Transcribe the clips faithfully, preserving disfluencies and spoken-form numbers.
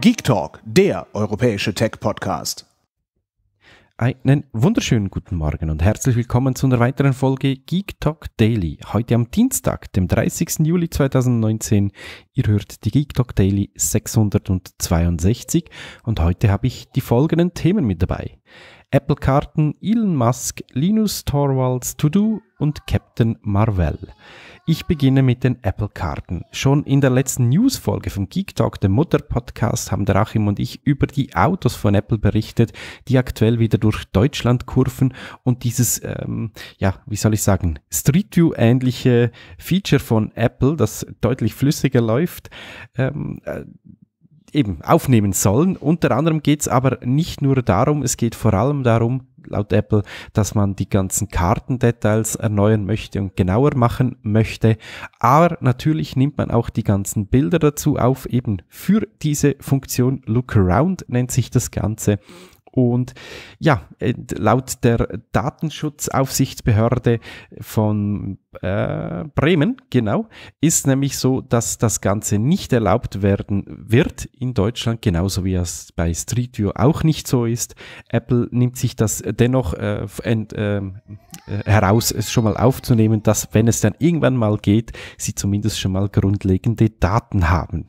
Geek Talk, der europäische Tech-Podcast. Einen wunderschönen guten Morgen und herzlich willkommen zu einer weiteren Folge Geek Talk Daily. Heute am Dienstag, dem dreißigsten Juli zweitausendneunzehn. Ihr hört die Geek Talk Daily sechshundertzweiundsechzig und heute habe ich die folgenden Themen mit dabei. Apple-Karten, Elon Musk, Linus Torvalds, To Do und Captain Marvel. Ich beginne mit den Apple-Karten. Schon in der letzten News-Folge vom Geek Talk, dem Mutter-Podcast, haben der Achim und ich über die Autos von Apple berichtet, die aktuell wieder durch Deutschland kurven und dieses, ähm, ja, wie soll ich sagen, Street View-ähnliche Feature von Apple, das deutlich flüssiger läuft, ähm, äh, eben aufnehmen sollen. Unter anderem geht es aber nicht nur darum, es geht vor allem darum, laut Apple, dass man die ganzen Kartendetails erneuern möchte und genauer machen möchte. Aber natürlich nimmt man auch die ganzen Bilder dazu auf, eben für diese Funktion Look Around nennt sich das Ganze. Und ja, laut der Datenschutzaufsichtsbehörde von äh, Bremen, genau, ist nämlich so, dass das Ganze nicht erlaubt werden wird in Deutschland, genauso wie es bei Street View auch nicht so ist. Apple nimmt sich das dennoch äh, ent, äh, heraus, es schon mal aufzunehmen, dass, wenn es dann irgendwann mal geht, sie zumindest schon mal grundlegende Daten haben.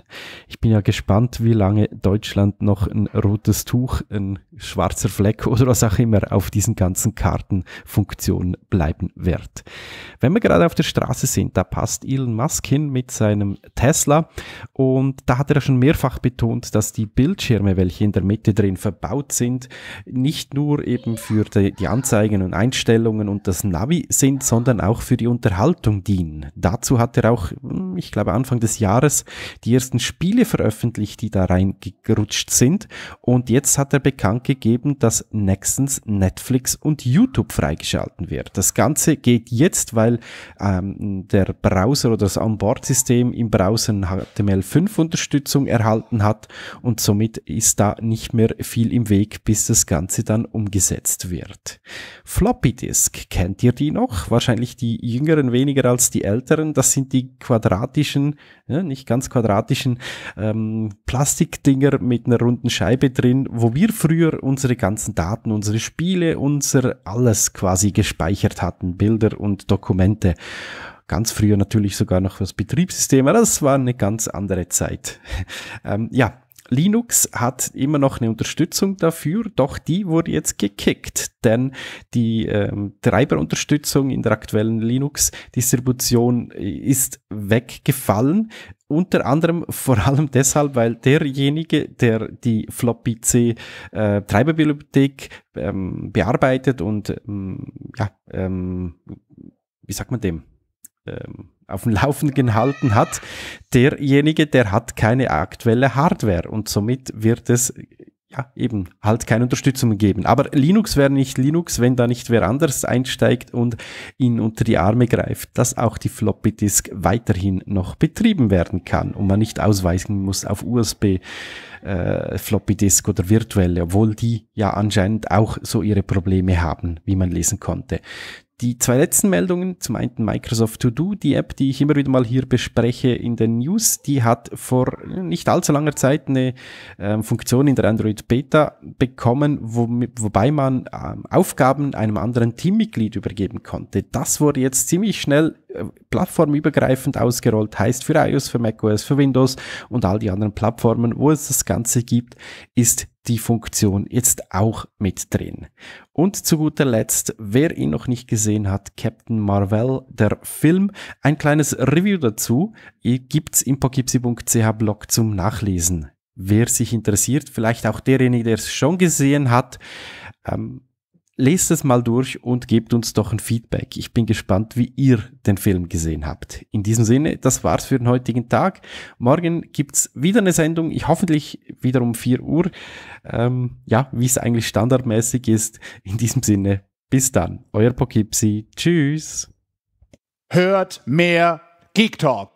Ich bin ja gespannt, wie lange Deutschland noch ein rotes Tuch, ein schwarzer Fleck oder was auch immer auf diesen ganzen Kartenfunktionen bleiben wird. Wenn wir gerade auf der Straße sind, da passt Elon Musk hin mit seinem Tesla und da hat er schon mehrfach betont, dass die Bildschirme, welche in der Mitte drin verbaut sind, nicht nur eben für die, die Anzeigen und Einstellungen und das Navi sind, sondern auch für die Unterhaltung dienen. Dazu hat er auch, ich glaube Anfang des Jahres, die ersten Spiele veröffentlicht, die da reingerutscht sind und jetzt hat er bekannt gegeben, dass nächstens Netflix und YouTube freigeschalten wird. Das Ganze geht jetzt, weil ähm, der Browser oder das Onboard-System im Browser H T M L fünf Unterstützung erhalten hat und somit ist da nicht mehr viel im Weg, bis das Ganze dann umgesetzt wird. Floppy Disk, kennt ihr die noch? Wahrscheinlich die Jüngeren weniger als die Älteren. Das sind die quadratischen, ja, nicht ganz quadratischen ähm, Plastikdinger mit einer runden Scheibe drin, wo wir früher unsere ganzen Daten, unsere Spiele, unser alles quasi gespeichert hatten, Bilder und Dokumente. Ganz früher natürlich sogar noch das Betriebssystem, aber das war eine ganz andere Zeit. ähm, ja, Linux hat immer noch eine Unterstützung dafür, doch die wurde jetzt gekickt, denn die ähm, Treiberunterstützung in der aktuellen Linux-Distribution ist weggefallen. Unter anderem vor allem deshalb, weil derjenige, der die Floppy C äh, Treiberbibliothek ähm, bearbeitet und ähm, ja, ähm, wie sagt man dem? Ähm, auf dem Laufenden gehalten hat, derjenige, der hat keine aktuelle Hardware und somit wird es ja eben halt keine Unterstützung geben. Aber Linux wäre nicht Linux, wenn da nicht wer anders einsteigt und ihn unter die Arme greift, dass auch die Floppy Disk weiterhin noch betrieben werden kann und man nicht ausweichen muss auf U S B äh, Floppy Disk oder virtuelle, obwohl die ja anscheinend auch so ihre Probleme haben, wie man lesen konnte. Die zwei letzten Meldungen, zum einen Microsoft To Do, die App, die ich immer wieder mal hier bespreche in den News, die hat vor nicht allzu langer Zeit eine äh, Funktion in der Android Beta bekommen, wo, wobei man äh, Aufgaben einem anderen Teammitglied übergeben konnte. Das wurde jetzt ziemlich schnell äh, plattformübergreifend ausgerollt, heißt für iOS, für macOS, für Windows und all die anderen Plattformen, wo es das Ganze gibt, ist die Funktion jetzt auch mit drin. Und zu guter Letzt, wer ihn noch nicht gesehen hat, Captain Marvel, der Film, ein kleines Review dazu gibt's im pokipsie punkt c h Blog zum Nachlesen. Wer sich interessiert, vielleicht auch derjenige, der es schon gesehen hat, ähm, lest es mal durch und gebt uns doch ein Feedback. Ich bin gespannt, wie ihr den Film gesehen habt. In diesem Sinne, das war's für den heutigen Tag. Morgen gibt's wieder eine Sendung, ich hoffentlich wieder um vier Uhr. Ähm, ja, wie es eigentlich standardmäßig ist. In diesem Sinne, bis dann. Euer Pokipsie. Tschüss. Hört mehr Geek Talk.